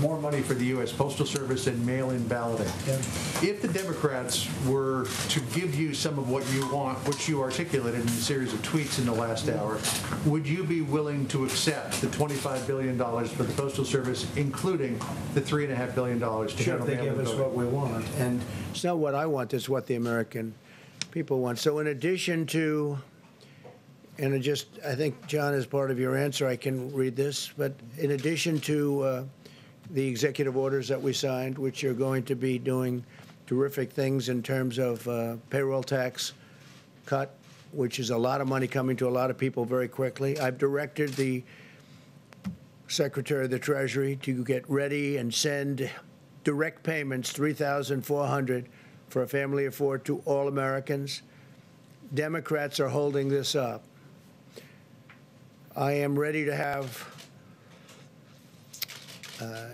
more money for the U.S. Postal Service and mail-in balloting. Yeah. If the Democrats were to give you some of what you want, which you articulated in a series of tweets in the last hour, would you be willing to accept the $25 billion for the Postal Service, including the $3.5 billion to handle mail-in voting? Sure, they give us what we want. And it's not what I want, it's what the American people want. So in addition to, and it just, I think, John, as part of your answer, I can read this, but in addition to the executive orders that we signed, which are going to be doing terrific things in terms of payroll tax cut, which is a lot of money coming to a lot of people very quickly. I've directed the Secretary of the Treasury to get ready and send direct payments, $3,400 for a family of four, to all Americans. Democrats are holding this up. I am ready to have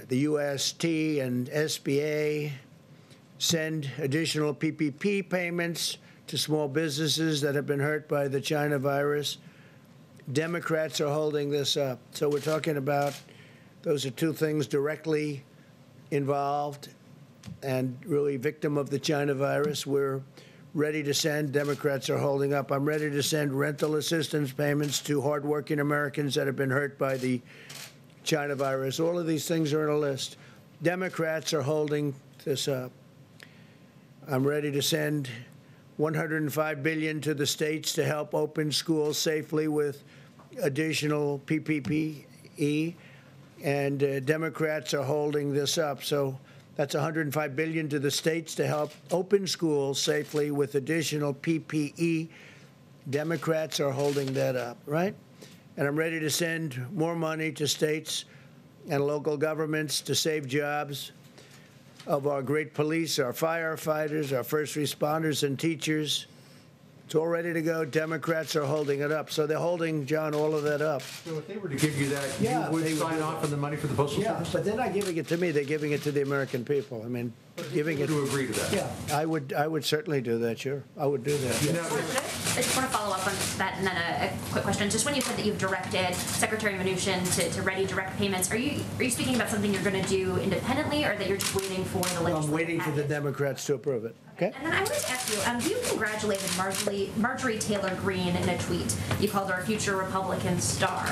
the UST and SBA send additional PPP payments to small businesses that have been hurt by the China virus. Democrats are holding this up. So we're talking about, those are two things directly involved and really victim of the China virus. We're ready to send. Democrats are holding up. I'm ready to send rental assistance payments to hardworking Americans that have been hurt by the China virus. All of these things are on a list. Democrats are holding this up. I'm ready to send $105 billion to the states to help open schools safely with additional PPPE, and Democrats are holding this up. So that's $105 billion to the states to help open schools safely with additional PPE. Democrats are holding that up, right? And I'm ready to send more money to states and local governments to save jobs of our great police, our firefighters, our first responders, and teachers. It's all ready to go. Democrats are holding it up. So they're holding, John, all of that up. So if they were to give you that, yeah, you would sign off on the money for the Postal Service? Yeah, but they're not giving it to me. They're giving it to the American people. I mean, but giving it— Would you agree to that? Yeah, I would certainly do that, sure. I would do that. Yeah. No, I just want to follow up on that, and then a quick question. Just when you said that you've directed Secretary Mnuchin to ready direct payments, are you speaking about something you're going to do independently, or that you're just waiting for the legislature? I'm waiting for the Democrats to approve it. Okay. And then I wanted to ask you, you congratulated Marjorie Taylor Greene in a tweet. You called her a future Republican star.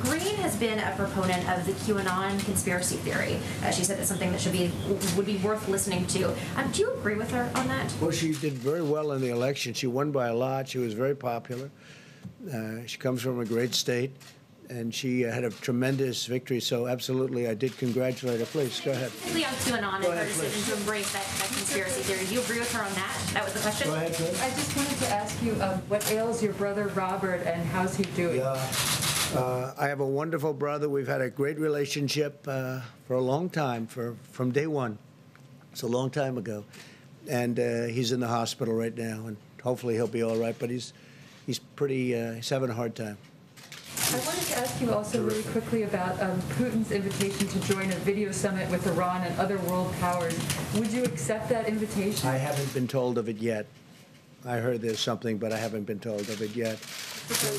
Greene has been a proponent of the QAnon conspiracy theory. She said it's something that would be worth listening to. Do you agree with her on that? Well, she did very well in the election. She won by a lot. She was very popular. She comes from a great state, and she had a tremendous victory, so absolutely, I did congratulate her. Please, go ahead. Specifically on QAnon and her decision to embrace that conspiracy theory. Do you agree with her on that? That was the question? Go ahead, please. I just wanted to ask you, what ails your brother Robert, and how's he doing? Yeah. I have a wonderful brother. We've had a great relationship for a long time, from day one. It's a long time ago. And he's in the hospital right now, and hopefully he'll be all right, but he's having a hard time. I wanted to ask you also really quickly about Putin's invitation to join a video summit with Iran and other world powers. Would you accept that invitation? I haven't been told of it yet. I heard there's something, but I haven't been told of it yet. Thank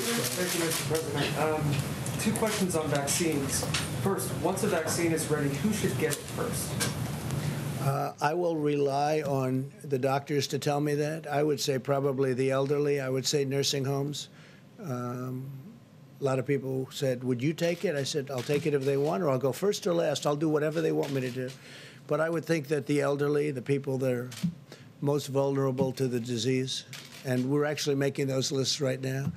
you, Mr. President. Two questions on vaccines. First, once a vaccine is ready, who should get it first? I will rely on the doctors to tell me that. I would say probably the elderly. I would say nursing homes. A lot of people said, would you take it? I said, I'll take it if they want, or I'll go first or last. I'll do whatever they want me to do. But I would think that the elderly, the people that are most vulnerable to the disease, and we're actually making those lists right now,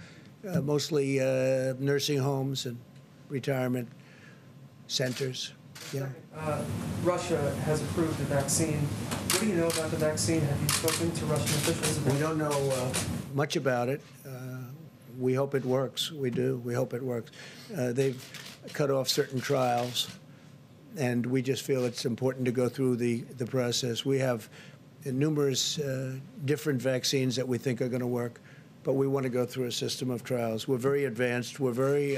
mostly nursing homes and retirement centers. Yeah. Russia has approved the vaccine. What do you know about the vaccine? Have you spoken to Russian officials about it? We don't know much about it. We hope it works. We do. We hope it works. They've cut off certain trials, and we just feel it's important to go through the process. We have numerous different vaccines that we think are going to work, but we want to go through a system of trials. We're very advanced. We're very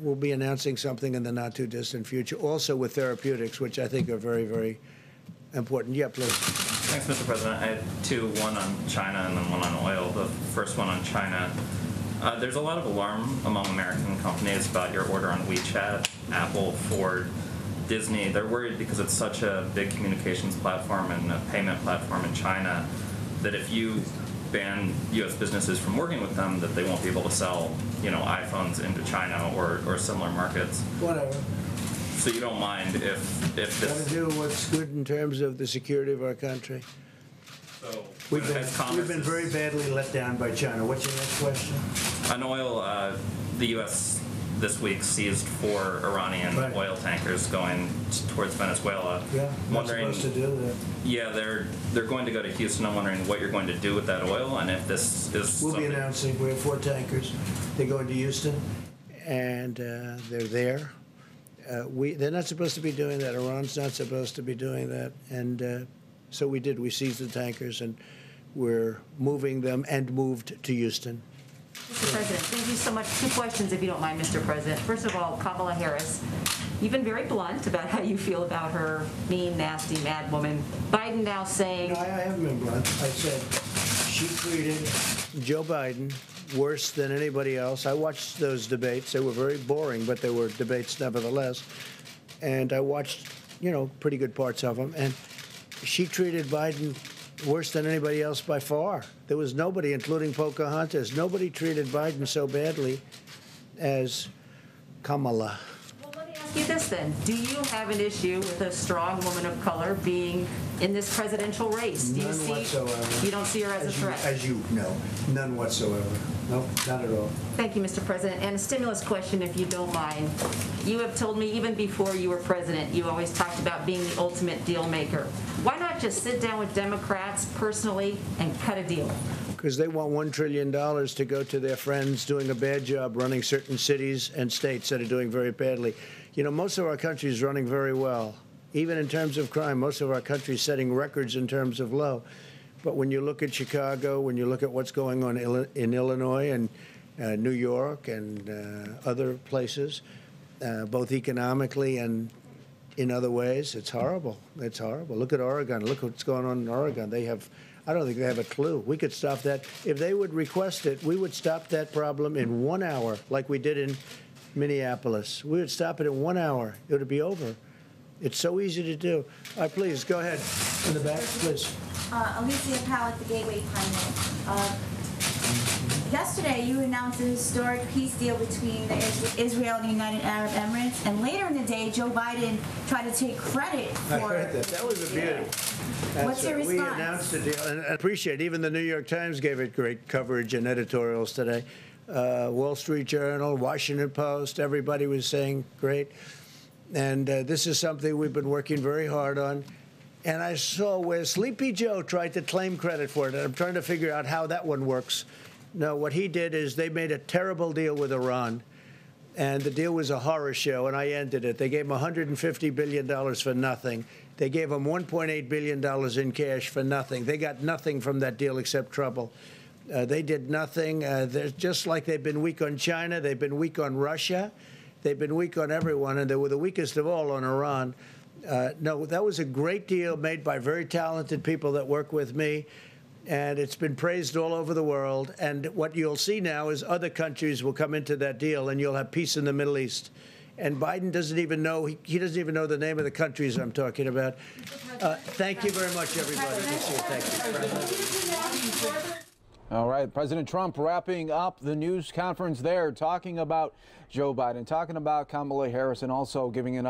we'll be announcing something in the not-too-distant future, also with therapeutics, which I think are very, very important. Yeah, please. Thanks, Mr. President. I had two, one on China and then one on oil. The first one on China. There's a lot of alarm among American companies about your order on WeChat, Apple, Ford, Disney. They're worried because it's such a big communications platform and a payment platform in China that if you ban U.S. businesses from working with them, that they won't be able to sell, you know, iPhones into China or similar markets. Whatever. So you don't mind if this... Want to do what's good in terms of the security of our country. So we've been very badly let down by China. What's your next question? On oil, the U.S. this week seized 4 Iranian oil tankers going towards Venezuela. Yeah, wondering, supposed to do that. Yeah, they're going to go to Houston. I'm wondering what you're going to do with that oil and if this is... We'll be announcing. We have 4 tankers. They're going to Houston, and they're there. They're not supposed to be doing that. Iran's not supposed to be doing that, and so we did. We seized the tankers, and we're moving them and moved to Houston. Mr. President, thank you so much. 2 questions, if you don't mind, Mr. President. First of all, Kamala Harris, you've been very blunt about how you feel about her mean, nasty, mad woman. Biden now saying... No, I haven't been blunt. I said she treated Joe Biden worse than anybody else. I watched those debates. They were very boring, but they were debates nevertheless. And I watched, you know, pretty good parts of them. And she treated Biden worse than anybody else by far. There was nobody, including Pocahontas, nobody treated Biden so badly as Kamala. Well, let me ask you this then. Do you have an issue with a strong woman of color being in this presidential race? Do you see, whatsoever. You don't see her as a threat? As you know, none whatsoever. No, not at all. Thank you, Mr. President. And a stimulus question, if you don't mind. You have told me even before you were president, you always talked about being the ultimate deal maker. Why not just sit down with Democrats personally and cut a deal? Because they want $1 trillion to go to their friends doing a bad job running certain cities and states that are doing very badly. You know, most of our country is running very well. Even in terms of crime, most of our country is setting records in terms of low. But when you look at Chicago, when you look at what's going on in Illinois and New York and other places, both economically and in other ways, it's horrible. It's horrible. Look at Oregon. Look what's going on in Oregon. They have, I don't think they have a clue. We could stop that. If they would request it, we would stop that problem in 1 hour, like we did in Minneapolis. We would stop it in 1 hour. It would be over. It's so easy to do. All right, please, go ahead. In the back, please. Alicia Powell at the Gateway Clinic. Yesterday, you announced a historic peace deal between Israel and the United Arab Emirates, and later in the day, Joe Biden tried to take credit for it. I heard that. That was a beauty. What's your response? We announced the deal, and I appreciate it. Even the New York Times gave it great coverage and editorials today. Wall Street Journal, Washington Post, everybody was saying great. And this is something we've been working very hard on. And I saw where Sleepy Joe tried to claim credit for it, and I'm trying to figure out how that one works. No, what he did is they made a terrible deal with Iran, and the deal was a horror show, and I ended it. They gave him $150 billion for nothing. They gave him $1.8 billion in cash for nothing. They got nothing from that deal except trouble. They did nothing. They're just like they've been weak on China, they've been weak on Russia, they've been weak on everyone, and they were the weakest of all on Iran. No, that was a great deal made by very talented people that work with me, and it's been praised all over the world. And what you'll see now is other countries will come into that deal, and you'll have peace in the Middle East. And Biden doesn't even know, he doesn't even know the name of the countries I'm talking about. Thank you very much, everybody. Thank you. All right, President Trump wrapping up the news conference there, talking about Joe Biden, talking about Kamala Harris, and also giving an